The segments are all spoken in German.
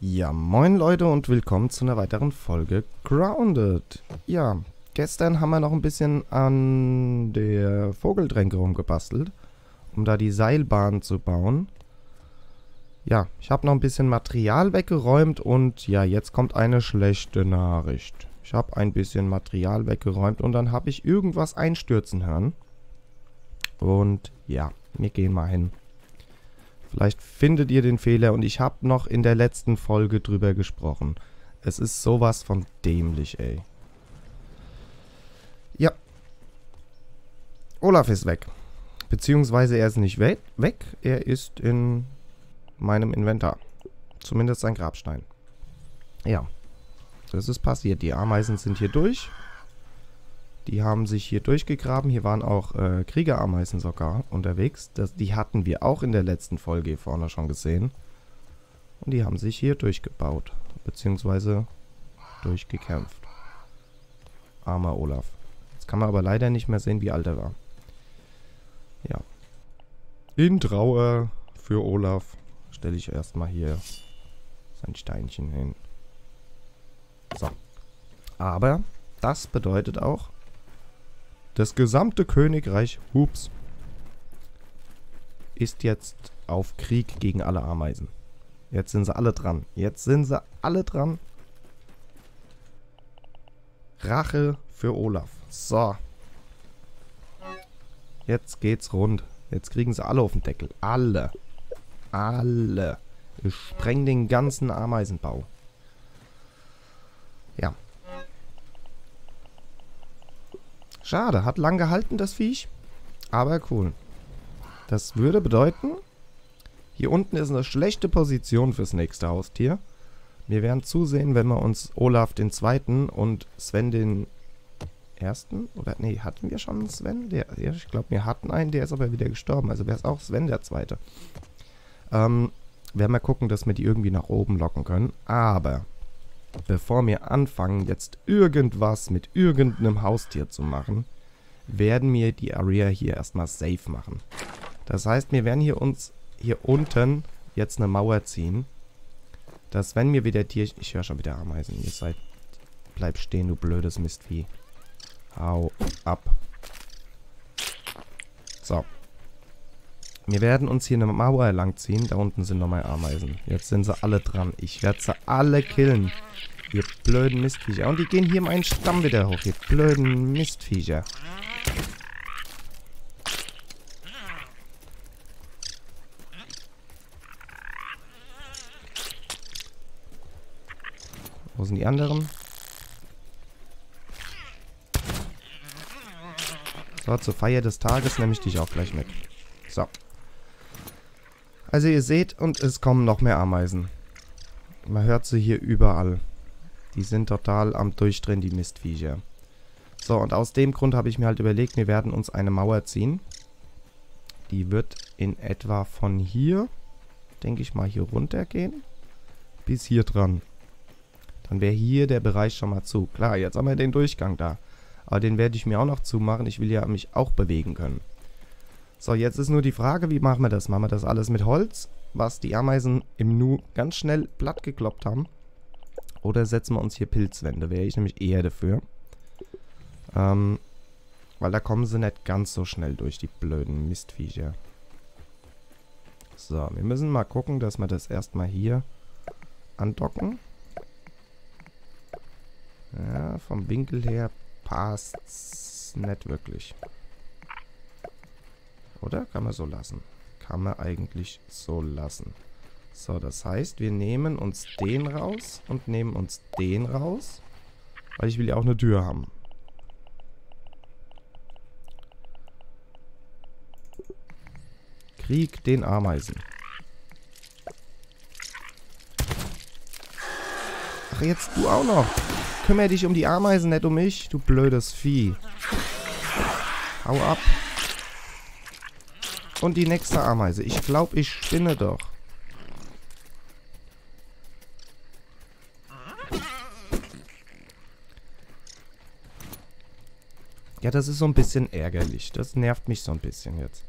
Ja, moin Leute und willkommen zu einer weiteren Folge Grounded. Ja, gestern haben wir noch ein bisschen an der Vogeldränke rumgebastelt, um da die Seilbahn zu bauen. Ja, ich habe noch ein bisschen Material weggeräumt und ja, jetzt kommt eine schlechte Nachricht. Ich habe ein bisschen Material weggeräumt und dann habe ich irgendwas einstürzen hören. Und ja, wir gehen mal hin. Vielleicht findet ihr den Fehler und ich habe noch in der letzten Folge drüber gesprochen. Es ist sowas von dämlich, ey. Ja. Olaf ist weg. Beziehungsweise er ist nicht weg, er ist in meinem Inventar. Zumindest sein Grabstein. Ja. Das ist passiert. Die Ameisen sind hier durch. Die haben sich hier durchgegraben. Hier waren auch Kriegerameisen sogar unterwegs. Die hatten wir auch in der letzten Folge hier vorne schon gesehen. Und die haben sich hier durchgebaut. Beziehungsweise durchgekämpft. Armer Olaf. Jetzt kann man aber leider nicht mehr sehen, wie alt er war. Ja. In Trauer für Olaf stelle ich erstmal hier sein Steinchen hin. So. Aber das bedeutet auch, das gesamte Königreich Hups ist jetzt auf Krieg gegen alle Ameisen. Jetzt sind sie alle dran. Jetzt sind sie alle dran. Rache für Olaf. So. Jetzt geht's rund. Jetzt kriegen sie alle auf den Deckel. Alle. Alle. Ich spreng den ganzen Ameisenbau. Ja. Schade, hat lang gehalten, das Viech. Aber cool. Das würde bedeuten, hier unten ist eine schlechte Position fürs nächste Haustier. Wir werden zusehen, wenn wir uns Olaf den Zweiten und Sven den Ersten, oder nee, hatten wir schon einen Sven? Ich glaube, wir hatten einen, der ist aber wieder gestorben. Also wäre es auch Sven der Zweite. Werden wir gucken, dass wir die irgendwie nach oben locken können. Aber bevor wir anfangen, jetzt irgendwas mit irgendeinem Haustier zu machen, werden wir die Area hier erstmal safe machen. Das heißt, wir werden hier unten jetzt eine Mauer ziehen, dass wenn wir wieder Tier... Ich höre schon wieder Ameisen. Ihr seid... Bleib stehen, du blödes Mistvieh. Hau ab. So. Wir werden uns hier eine Mauer langziehen. Da unten sind nochmal Ameisen. Jetzt sind sie alle dran. Ich werde sie alle killen. Ihr blöden Mistviecher. Und die gehen hier meinen Stamm wieder hoch. Ihr blöden Mistviecher. Wo sind die anderen? So, zur Feier des Tages nehme ich dich auch gleich mit. So. Also ihr seht, und es kommen noch mehr Ameisen. Man hört sie hier überall. Die sind total am Durchdrehen, die Mistviecher. So, und aus dem Grund habe ich mir halt überlegt, wir werden uns eine Mauer ziehen. Die wird in etwa von hier, denke ich mal, hier runter gehen. Bis hier dran. Dann wäre hier der Bereich schon mal zu. Klar, jetzt haben wir den Durchgang da. Aber den werde ich mir auch noch zumachen. Ich will ja mich auch bewegen können. So, jetzt ist nur die Frage, wie machen wir das? Machen wir das alles mit Holz, was die Ameisen im Nu ganz schnell platt gekloppt haben? Oder setzen wir uns hier Pilzwände? Wäre ich nämlich eher dafür. Weil da kommen sie nicht ganz so schnell durch, die blöden Mistviecher. So, wir müssen mal gucken, dass wir das erstmal hier andocken. Ja, vom Winkel her passt's nicht wirklich. Oder? Kann man so lassen. Kann man eigentlich so lassen. So, das heißt, wir nehmen uns den raus und nehmen uns den raus. Weil ich will ja auch eine Tür haben. Krieg den Ameisen. Ach, jetzt du auch noch. Kümmere dich um die Ameisen, nicht um mich, du blödes Vieh. Hau ab. Und die nächste Ameise. Ich glaube, ich spinne doch. Ja, das ist so ein bisschen ärgerlich. Das nervt mich so ein bisschen jetzt.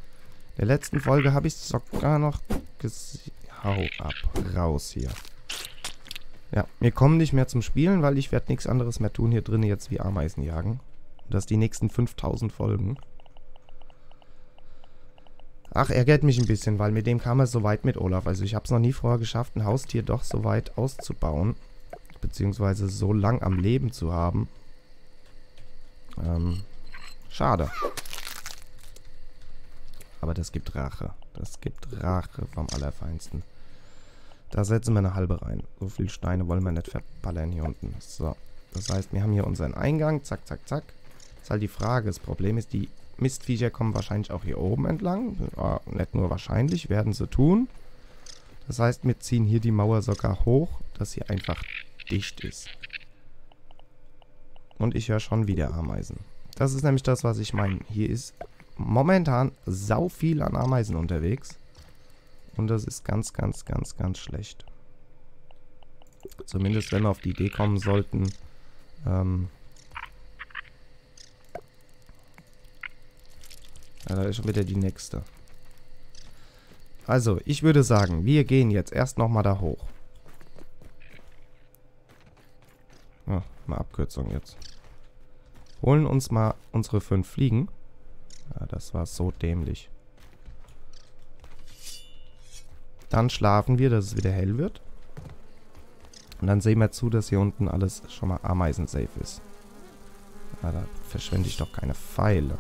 In der letzten Folge habe ich sogar noch gesehen. Hau ab. Raus hier. Ja, wir kommen nicht mehr zum Spielen, weil ich werde nichts anderes mehr tun hier drin jetzt wie Ameisen jagen. Und das die nächsten 5000 Folgen. Ach, ärgert mich ein bisschen, weil mit dem kam es so weit mit Olaf. Also ich habe es noch nie vorher geschafft, ein Haustier doch so weit auszubauen. Beziehungsweise so lang am Leben zu haben. Schade. Aber das gibt Rache. Das gibt Rache vom Allerfeinsten. Da setzen wir eine halbe rein. So viele Steine wollen wir nicht verballern hier unten. So, das heißt, wir haben hier unseren Eingang. Zack, zack, zack. Das ist halt die Frage. Das Problem ist, die Mistviecher kommen wahrscheinlich auch hier oben entlang. Ja, nicht nur wahrscheinlich, werden sie tun. Das heißt, wir ziehen hier die Mauer sogar hoch, dass sie einfach dicht ist. Und ich höre schon wieder Ameisen. Das ist nämlich das, was ich meine. Hier ist momentan sau viel an Ameisen unterwegs. Und das ist ganz, ganz, ganz, ganz schlecht. Zumindest, wenn wir auf die Idee kommen sollten, ja, da ist schon wieder die nächste. Also, ich würde sagen, wir gehen jetzt erst nochmal da hoch. Ja, mal Abkürzung jetzt. Holen uns mal unsere 5 Fliegen. Ja, das war so dämlich. Dann schlafen wir, dass es wieder hell wird. Und dann sehen wir zu, dass hier unten alles schon mal Ameisen-safe ist. Ja, da verschwende ich doch keine Pfeile.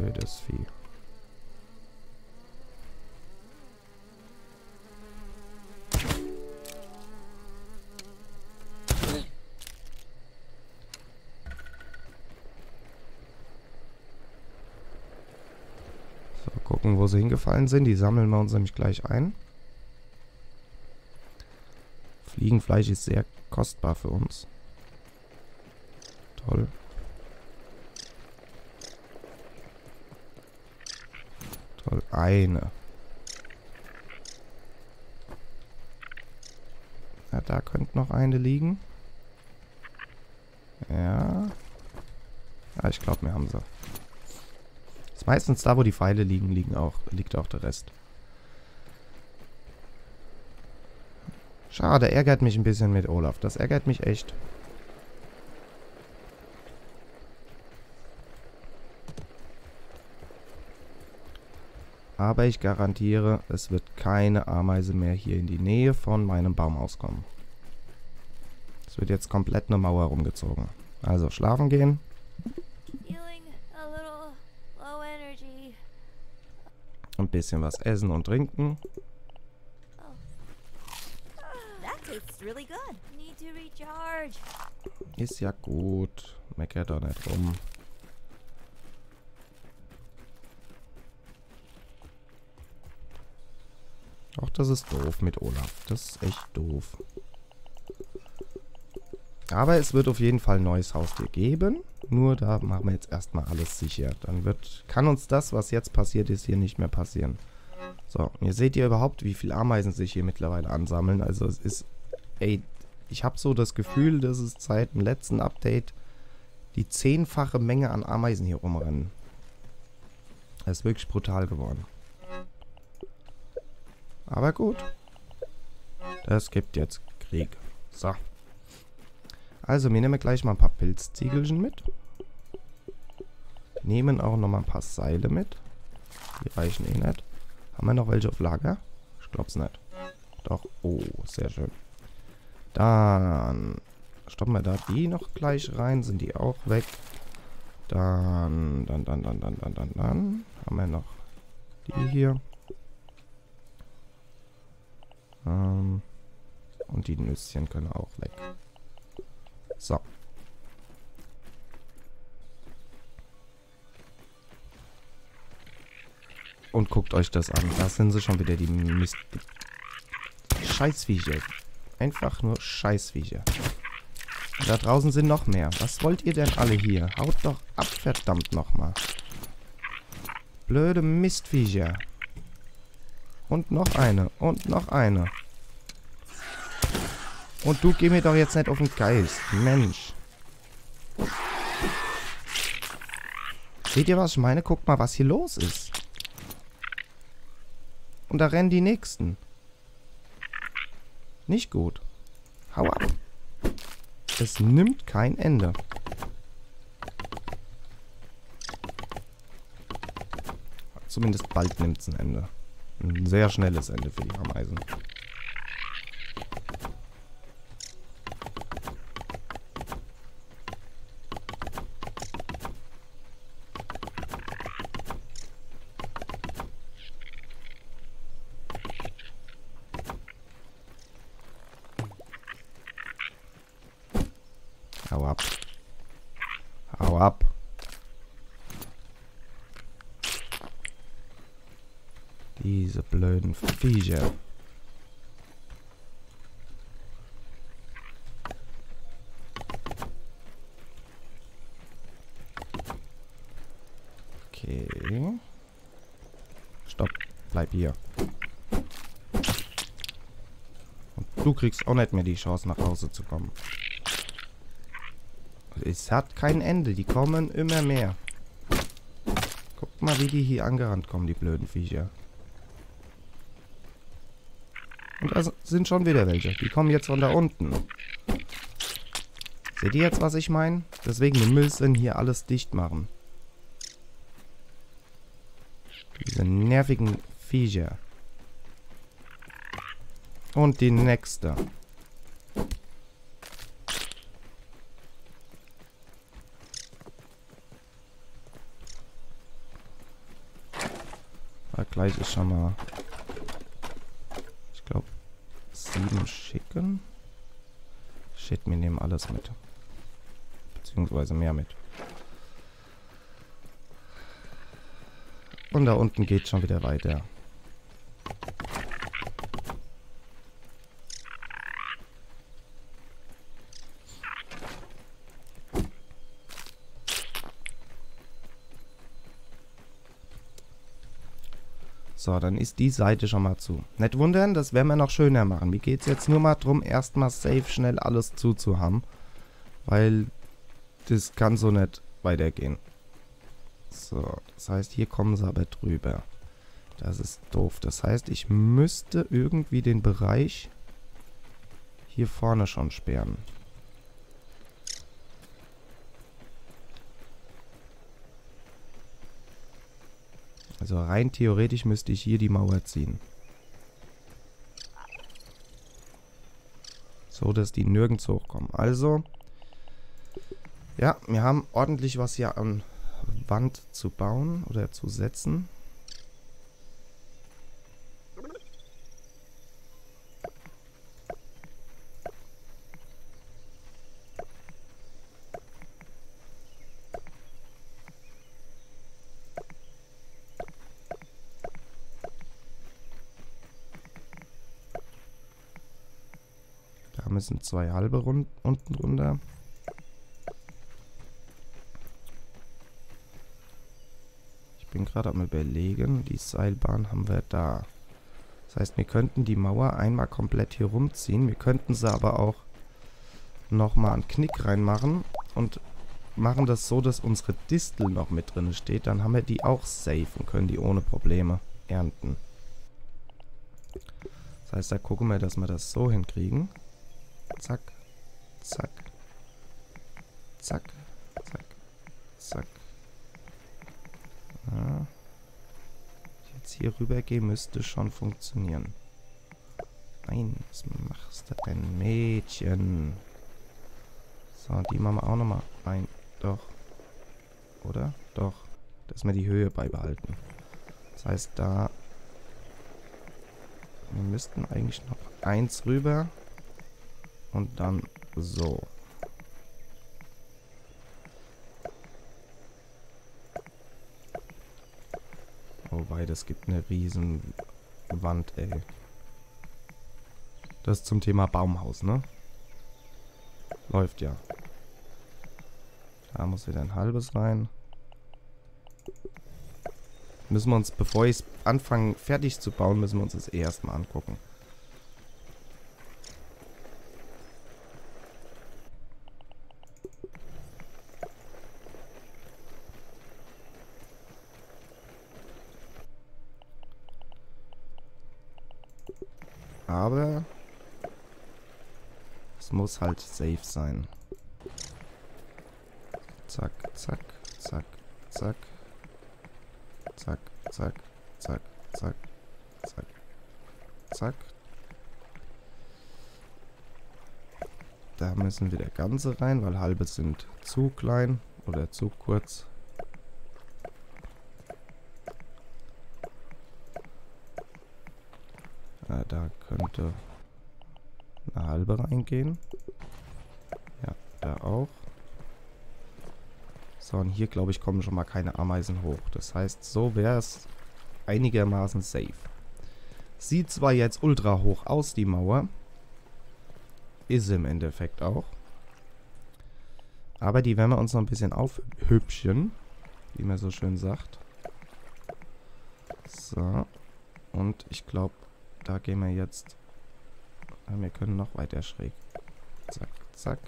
Blödes Vieh. Wo sie hingefallen sind. Die sammeln wir uns nämlich gleich ein. Fliegenfleisch ist sehr kostbar für uns. Toll. Toll, eine. Ja, da könnte noch eine liegen. Ja. Ja, ich glaube, wir haben sie. Meistens da, wo die Pfeile liegen, liegt auch der Rest. Schade, ärgert mich ein bisschen mit Olaf. Das ärgert mich echt. Aber ich garantiere, es wird keine Ameise mehr hier in die Nähe von meinem Baumhaus kommen. Es wird jetzt komplett eine Mauer rumgezogen. Also schlafen gehen. Ein bisschen was essen und trinken. Ist ja gut. Meckert doch nicht rum. Ach, das ist doof mit Olaf. Das ist echt doof. Aber es wird auf jeden Fall ein neues Haustier geben. Nur da machen wir jetzt erstmal alles sicher. Dann kann uns das, was jetzt passiert ist, hier nicht mehr passieren. So, ihr seht ja überhaupt, wie viele Ameisen sich hier mittlerweile ansammeln. Also es ist, ey, ich habe so das Gefühl, dass es seit dem letzten Update die 10-fache Menge an Ameisen hier rumrennen. Das ist wirklich brutal geworden. Aber gut. Das gibt jetzt Krieg. So. Also, wir nehmen gleich mal ein paar Pilzziegelchen mit. Nehmen auch nochmal ein paar Seile mit. Die reichen eh nicht. Haben wir noch welche auf Lager? Ich glaub's nicht. Doch. Oh, sehr schön. Dann stoppen wir da die noch gleich rein. Sind die auch weg? Dann. Haben wir noch die hier. Und die Nüsschen können auch weg. So. Und guckt euch das an. Da sind sie schon wieder, die Mist... Scheißviecher. Einfach nur Scheißviecher. Und da draußen sind noch mehr. Was wollt ihr denn alle hier? Haut doch ab, verdammt nochmal. Blöde Mistviecher. Und noch eine. Und noch eine. Und du geh mir doch jetzt nicht auf den Geist. Mensch. Seht ihr, was ich meine? Guckt mal, was hier los ist. Und da rennen die Nächsten. Nicht gut. Hau ab. Es nimmt kein Ende. Zumindest bald nimmt es ein Ende. Ein sehr schnelles Ende für die Ameisen. Hau ab. Hau ab. Diese blöden Viecher. Okay. Stopp. Bleib hier. Und du kriegst auch nicht mehr die Chance, nach Hause zu kommen. Es hat kein Ende. Die kommen immer mehr. Guckt mal, wie die hier angerannt kommen, die blöden Viecher. Und da sind schon wieder welche. Die kommen jetzt von da unten. Seht ihr jetzt, was ich meine? Deswegen, wir müssen hier alles dicht machen. Diese nervigen Viecher. Und die nächste. Gleich ist schon mal, ich glaube, 7 schicken. Shit, wir nehmen alles mit. Beziehungsweise mehr mit. Und da unten geht schon wieder weiter. So, dann ist die Seite schon mal zu. Nicht wundern, das werden wir noch schöner machen. Mir geht es jetzt nur mal darum, erstmal safe schnell alles zuzuhaben. Weil das kann so nicht weitergehen. So, das heißt, hier kommen sie aber drüber. Das ist doof. Das heißt, ich müsste irgendwie den Bereich hier vorne schon sperren. Also rein theoretisch müsste ich hier die Mauer ziehen. So, dass die nirgends hochkommen. Also, ja, wir haben ordentlich was hier an Wand zu bauen oder zu setzen. Müssen 2 halbe unten runter. Ich bin gerade am Überlegen. Die Seilbahn haben wir da. Das heißt, wir könnten die Mauer einmal komplett hier rumziehen. Wir könnten sie aber auch nochmal einen Knick reinmachen und machen das so, dass unsere Distel noch mit drin steht. Dann haben wir die auch safe und können die ohne Probleme ernten. Das heißt, da gucken wir, dass wir das so hinkriegen. Zack, zack, zack, zack, zack. Ja. Jetzt hier rüber gehen müsste schon funktionieren. Nein, was machst du denn, Mädchen? So, die machen wir auch nochmal rein. Doch. Oder? Doch. Dass wir die Höhe beibehalten. Das heißt, da... Wir müssten eigentlich noch 1 rüber... Und dann so. Wobei, das gibt eine riesen Wand, ey. Das zum Thema Baumhaus, ne? Läuft ja. Da muss wieder ein halbes rein. Müssen wir uns, bevor ich es anfange, fertig zu bauen, müssen wir uns das erstmal angucken. Aber es muss halt safe sein. Zack, zack, zack, zack. Zack, zack, zack, zack, zack, zack. Da müssen wir der ganze rein, weil halbe sind zu klein oder zu kurz. Da könnte eine halbe reingehen. Ja, da auch. So, und hier, glaube ich, kommen schon mal keine Ameisen hoch. Das heißt, so wäre es einigermaßen safe. Sieht zwar jetzt ultra hoch aus, die Mauer. Ist im Endeffekt auch. Aber die werden wir uns noch ein bisschen aufhübschen. Wie man so schön sagt. So. Und ich glaube, da gehen wir jetzt. Wir können noch weiter schräg. Zack, zack.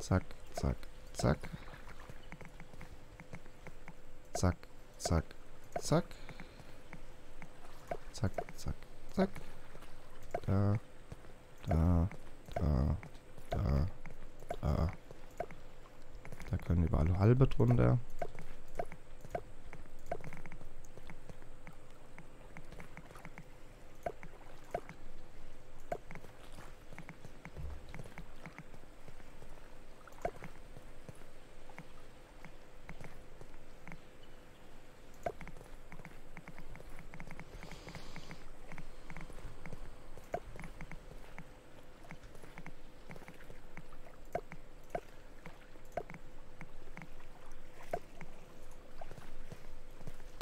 Zack, zack, zack. Zack, zack, zack. Zack, zack, zack. Da, da, da, da, da. Da können überall halbe drunter.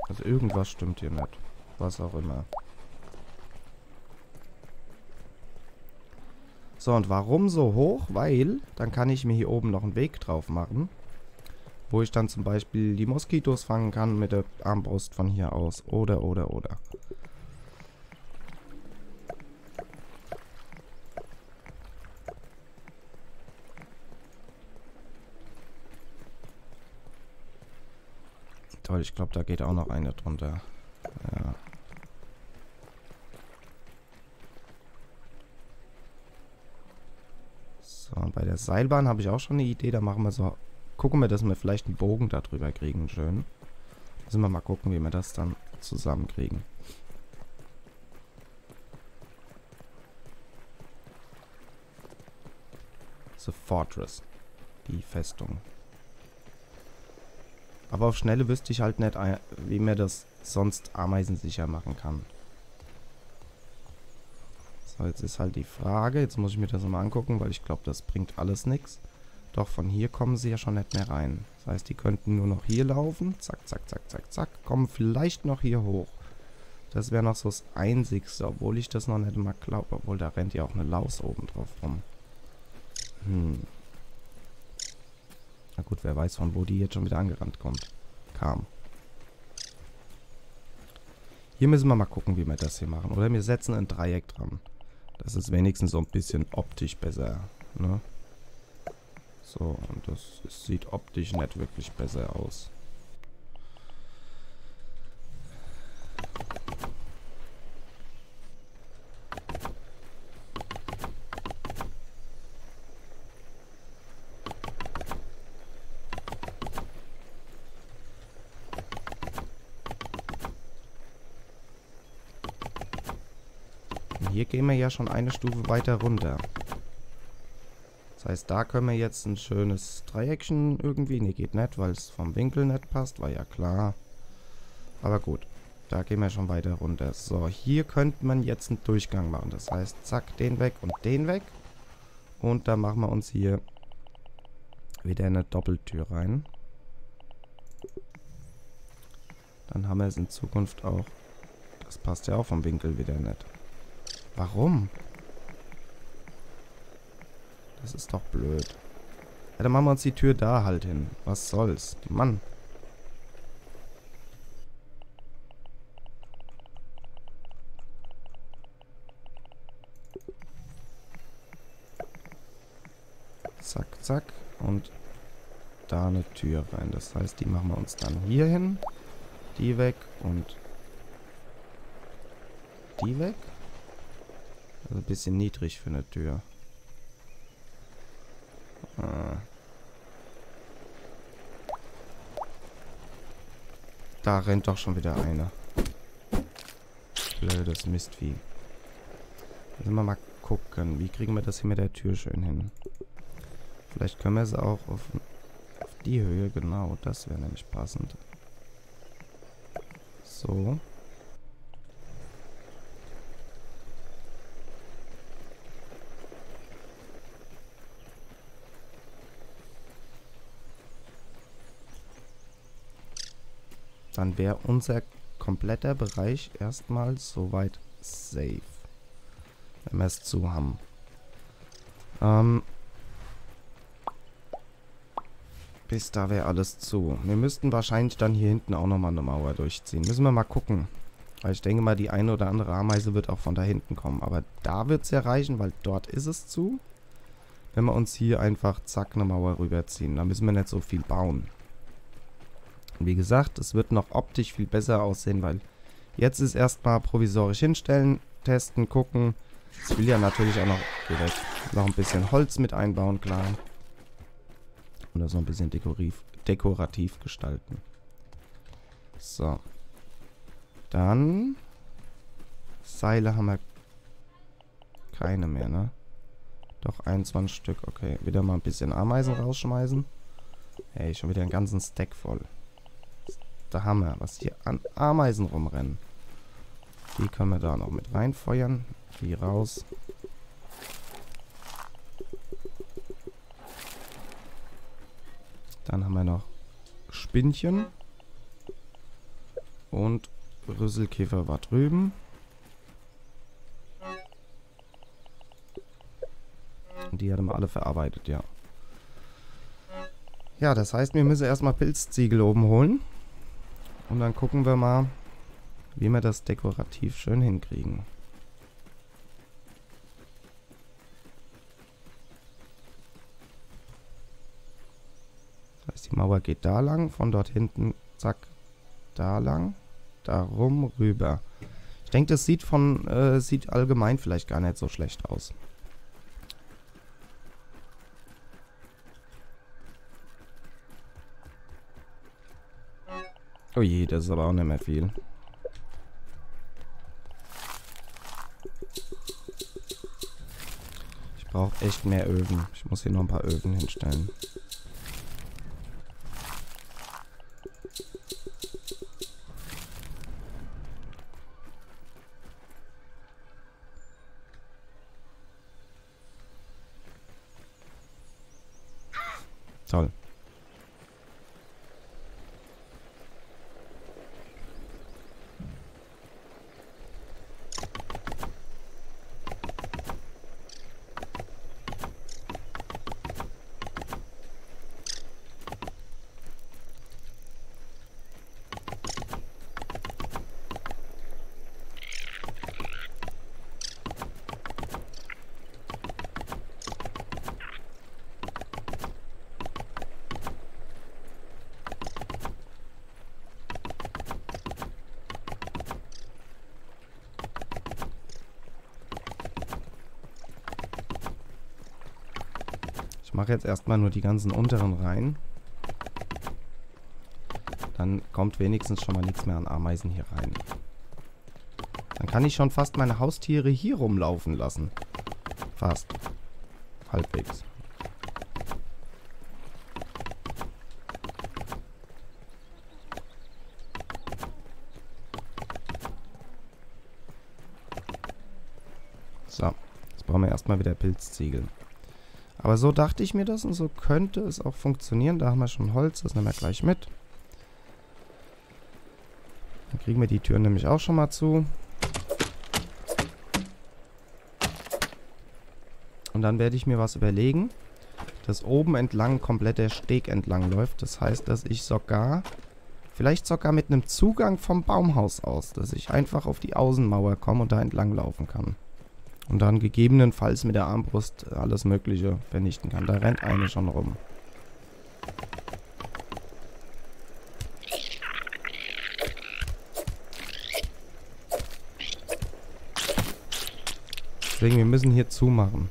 Also irgendwas stimmt hier nicht. Was auch immer. So, und warum so hoch? Weil, dann kann ich mir hier oben noch einen Weg drauf machen. Wo ich dann zum Beispiel die Moskitos fangen kann mit der Armbrust von hier aus. Oder. Ich glaube, da geht auch noch eine drunter. Ja. So, und bei der Seilbahn habe ich auch schon eine Idee. Da machen wir so. Gucken wir, dass wir vielleicht einen Bogen da drüber kriegen. Schön. Müssen wir mal gucken, wie wir das dann zusammenkriegen. The Fortress. Die Festung. Aber auf Schnelle wüsste ich halt nicht, wie man das sonst ameisensicher machen kann. So, jetzt ist halt die Frage. Jetzt muss ich mir das mal angucken, weil ich glaube, das bringt alles nichts. Doch, von hier kommen sie ja schon nicht mehr rein. Das heißt, die könnten nur noch hier laufen. Zack, zack, zack, zack, zack. Kommen vielleicht noch hier hoch. Das wäre noch so das Einzigste, obwohl ich das noch nicht mal glaube. Obwohl, da rennt ja auch eine Laus oben drauf rum. Na gut, wer weiß, von wo die jetzt schon wieder angerannt kam. Hier müssen wir mal gucken, wie wir das hier machen. Oder wir setzen ein Dreieck dran. Das ist wenigstens so ein bisschen optisch besser. Ne? So, und das sieht optisch nicht wirklich besser aus. Hier gehen wir ja schon eine Stufe weiter runter. Das heißt, da können wir jetzt ein schönes Dreieckchen irgendwie. Ne, geht nicht, weil es vom Winkel nicht passt. War ja klar. Aber gut, da gehen wir schon weiter runter. So, hier könnte man jetzt einen Durchgang machen. Das heißt, zack, den weg und den weg. Und da machen wir uns hier wieder eine Doppeltür rein. Dann haben wir es in Zukunft auch. Das passt ja auch vom Winkel wieder nicht. Warum? Das ist doch blöd. Ja, dann machen wir uns die Tür da halt hin. Was soll's? Mann. Zack, zack. Und da eine Tür rein. Das heißt, die machen wir uns dann hier hin. Die weg und die weg. Das ist ein bisschen niedrig für eine Tür. Da rennt doch schon wieder einer. Blödes Mistvieh. Also mal gucken, wie kriegen wir das hier mit der Tür schön hin? Vielleicht können wir es auch auf die Höhe, genau, das wäre nämlich passend. So. Dann wäre unser kompletter Bereich erstmal soweit safe. Wenn wir es zu haben. Bis da wäre alles zu. Wir müssten wahrscheinlich dann hier hinten auch nochmal eine Mauer durchziehen. Müssen wir mal gucken. Weil ich denke mal, die eine oder andere Ameise wird auch von da hinten kommen. Aber da wird es ja reichen, weil dort ist es zu. Wenn wir uns hier einfach zack eine Mauer rüberziehen. Da müssen wir nicht so viel bauen. Wie gesagt, es wird noch optisch viel besser aussehen, weil jetzt ist erstmal provisorisch hinstellen, testen, gucken. Ich will ja natürlich auch noch ein bisschen Holz mit einbauen, klar. Und das noch ein bisschen dekorativ gestalten. So. Dann. Seile haben wir keine mehr, ne? Doch 21 Stück, okay. Wieder mal ein bisschen Ameisen rausschmeißen. Hey, schon wieder einen ganzen Stack voll. Da haben wir, was hier an Ameisen rumrennen. Die können wir da noch mit reinfeuern. Die raus. Dann haben wir noch Spinnchen. Und Rüsselkäfer war drüben. Und die hatten wir alle verarbeitet, ja. Ja, das heißt, wir müssen erstmal Pilzziegel oben holen. Und dann gucken wir mal, wie wir das dekorativ schön hinkriegen. Das heißt, die Mauer geht da lang, von dort hinten, zack, da lang, da rum, rüber. Ich denke, das sieht sieht allgemein vielleicht gar nicht so schlecht aus. Oh je, das ist aber auch nicht mehr viel. Ich brauche echt mehr Öfen. Ich muss hier noch ein paar Öfen hinstellen. Toll. Ich mache jetzt erstmal nur die ganzen unteren rein. Dann kommt wenigstens schon mal nichts mehr an Ameisen hier rein. Dann kann ich schon fast meine Haustiere hier rumlaufen lassen. Fast. Halbwegs. So. Jetzt brauchen wir erstmal wieder Pilzziegel. Aber so dachte ich mir das und so könnte es auch funktionieren. Da haben wir schon Holz, das nehmen wir gleich mit. Dann kriegen wir die Türen nämlich auch schon mal zu. Und dann werde ich mir was überlegen, dass oben entlang komplett der Steg entlang läuft. Das heißt, dass ich sogar, vielleicht sogar mit einem Zugang vom Baumhaus aus, dass ich einfach auf die Außenmauer komme und da entlang laufen kann. Und dann gegebenenfalls mit der Armbrust alles Mögliche vernichten kann. Da rennt eine schon rum. Deswegen, wir müssen hier zumachen.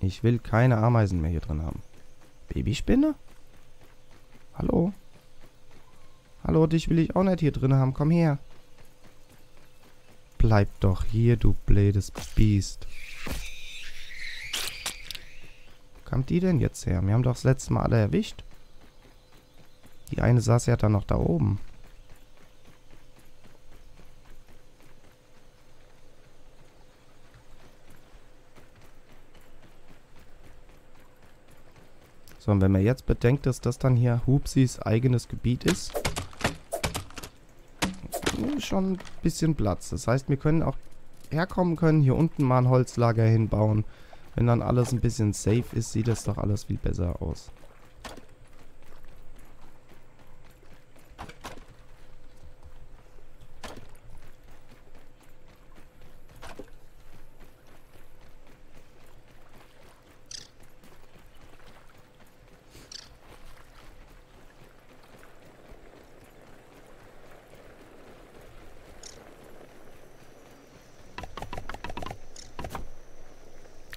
Ich will keine Ameisen mehr hier drin haben. Babyspinne? Hallo? Hallo, dich will ich auch nicht hier drin haben. Komm her. Bleib doch hier, du blödes Biest. Wo kam die denn jetzt her? Wir haben doch das letzte Mal alle erwischt. Die eine saß ja dann noch da oben. So, und wenn man jetzt bedenkt, dass das dann hier Hupsis eigenes Gebiet ist, schon ein bisschen Platz. Das heißt, wir können auch herkommen können, hier unten mal ein Holzlager hinbauen. Wenn dann alles ein bisschen safe ist, sieht das doch alles viel besser aus.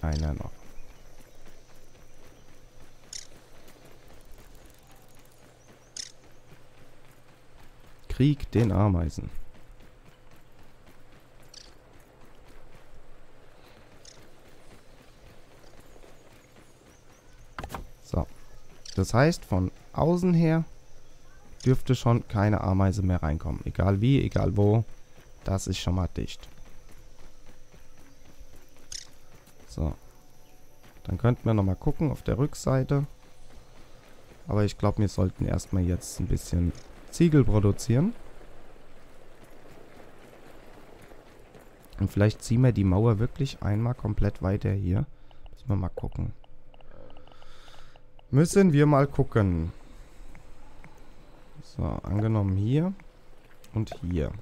Einer noch. Krieg den Ameisen. So. Das heißt, von außen her dürfte schon keine Ameise mehr reinkommen. Egal wie, egal wo. Das ist schon mal dicht. So, dann könnten wir nochmal gucken auf der Rückseite. Aber ich glaube, wir sollten erstmal jetzt ein bisschen Ziegel produzieren. Und vielleicht ziehen wir die Mauer wirklich einmal komplett weiter hier. Müssen wir mal gucken. Müssen wir mal gucken. So, angenommen hier und hier.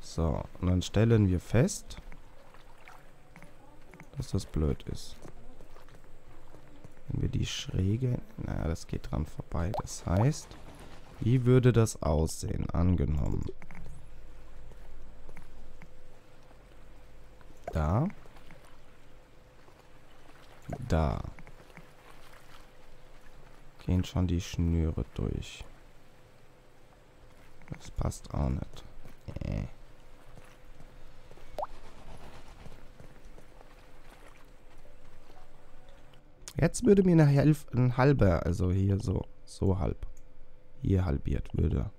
So, und dann stellen wir fest, dass das blöd ist. Wenn wir die schräge... Naja, das geht dran vorbei. Das heißt, wie würde das aussehen? Angenommen. Da. Da. Gehen schon die Schnüre durch. Das passt auch nicht. Jetzt würde mir nachher ein halber, also hier so halb, hier halbiert, würde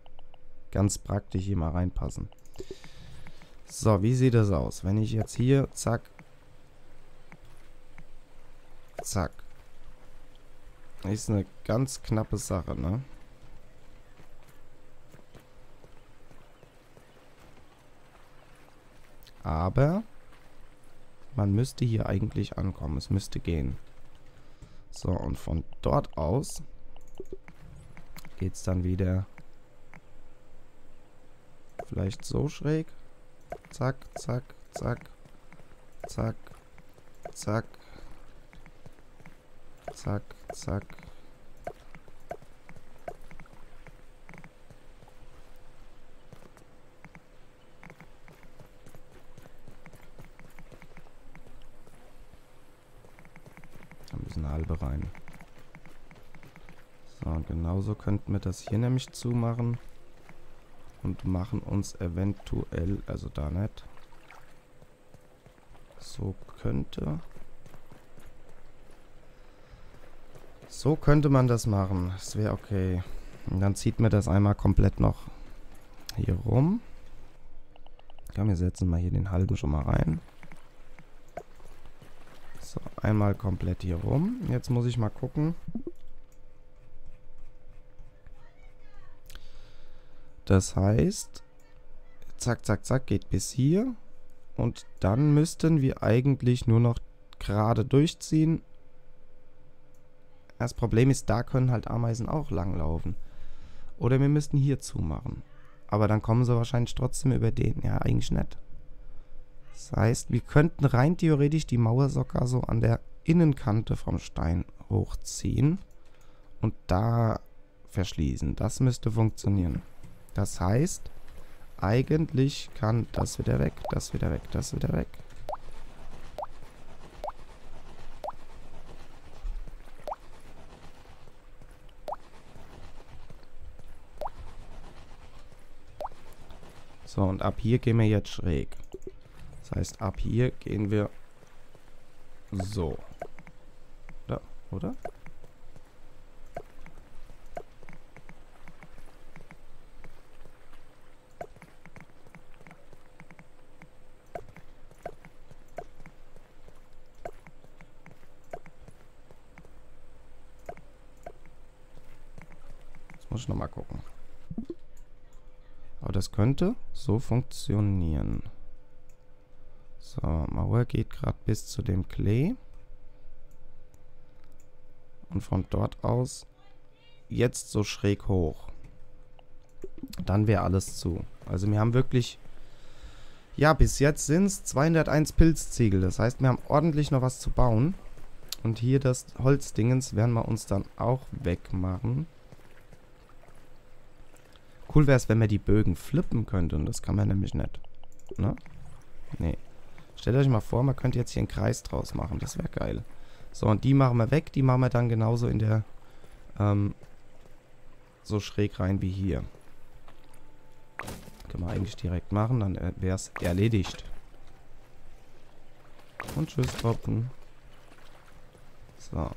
ganz praktisch hier mal reinpassen. So, wie sieht das aus? Wenn ich jetzt hier, zack, zack. Ist eine ganz knappe Sache, ne? Aber man müsste hier eigentlich ankommen, es müsste gehen. So, und von dort aus geht es dann wieder vielleicht so schräg. Zack, zack, zack, zack, zack, zack, zack. Eine halbe rein. So, und genauso könnten wir das hier nämlich zumachen und machen uns eventuell, also da nicht, so könnte man das machen. Das wäre okay. Und dann zieht man das einmal komplett noch hier rum. Ja, wir setzen mal hier den halben schon mal rein. So, einmal komplett hier rum. Jetzt muss ich mal gucken, das heißt, zack, zack, zack, geht bis hier und dann müssten wir eigentlich nur noch gerade durchziehen. Das Problem ist, da können halt Ameisen auch langlaufen oder wir müssten hier zumachen, aber dann kommen sie wahrscheinlich trotzdem über den, ja eigentlich nicht. Das heißt, wir könnten rein theoretisch die Mauer sogar so an der Innenkante vom Stein hochziehen und da verschließen. Das müsste funktionieren. Das heißt, eigentlich kann das wieder weg, das wieder weg, das wieder weg. So, und ab hier gehen wir jetzt schräg. Das heißt, ab hier gehen wir so. Da, oder? Jetzt muss ich nochmal gucken. Aber das könnte so funktionieren. So, Mauer geht gerade bis zu dem Klee. Und von dort aus jetzt so schräg hoch. Dann wäre alles zu. Also wir haben wirklich... Ja, bis jetzt sind es 201 Pilzziegel. Das heißt, wir haben ordentlich noch was zu bauen. Und hier das Holzdingens werden wir uns dann auch wegmachen. Cool wäre es, wenn man die Bögen flippen könnte. Und das kann man nämlich nicht. Ne? Nee. Stellt euch mal vor, man könnte jetzt hier einen Kreis draus machen. Das wäre geil. So, und die machen wir weg. Die machen wir dann genauso in der... so schräg rein wie hier. Können wir eigentlich direkt machen. Dann wäre es erledigt. Und tschüss, Tropfen. So.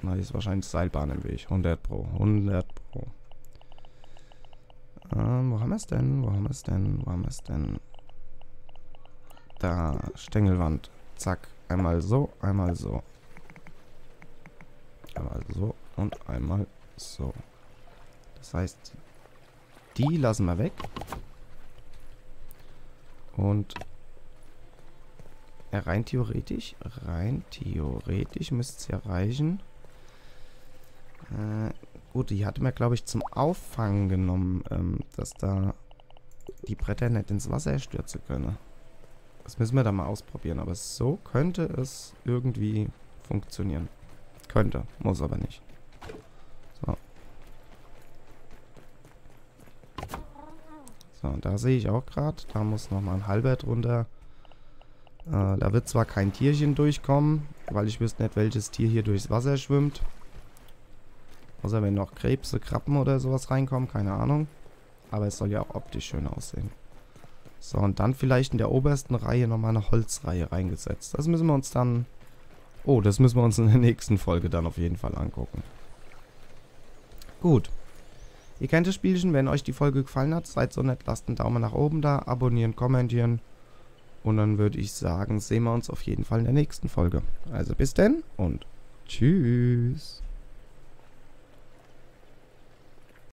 Na, hier ist wahrscheinlich Seilbahn im Weg. 100 pro. 100 pro. Wo haben wir es denn? Wo haben wir es denn? Wo haben wir es denn? Da, Stängelwand. Zack. Einmal so, einmal so. Einmal so und einmal so. Das heißt, die lassen wir weg. Und rein theoretisch müsste es ja reichen. Gut, die hatte man, glaube ich, zum Auffangen genommen, dass da die Bretter nicht ins Wasser stürzen können. Das müssen wir da mal ausprobieren, aber so könnte es irgendwie funktionieren. Könnte, muss aber nicht. So. So, und da sehe ich auch gerade, da muss nochmal ein halber drunter. Da wird zwar kein Tierchen durchkommen, weil ich wüsste nicht, welches Tier hier durchs Wasser schwimmt. Außer wenn noch Krebse, Krabben oder sowas reinkommen, keine Ahnung. Aber es soll ja auch optisch schön aussehen. So, und dann vielleicht in der obersten Reihe nochmal eine Holzreihe reingesetzt. Das müssen wir uns dann... Oh, das müssen wir uns in der nächsten Folge dann auf jeden Fall angucken. Gut. Ihr kennt das Spielchen, wenn euch die Folge gefallen hat, seid so nett, lasst einen Daumen nach oben da, abonnieren, kommentieren. Und dann würde ich sagen, sehen wir uns auf jeden Fall in der nächsten Folge. Also bis denn und tschüss.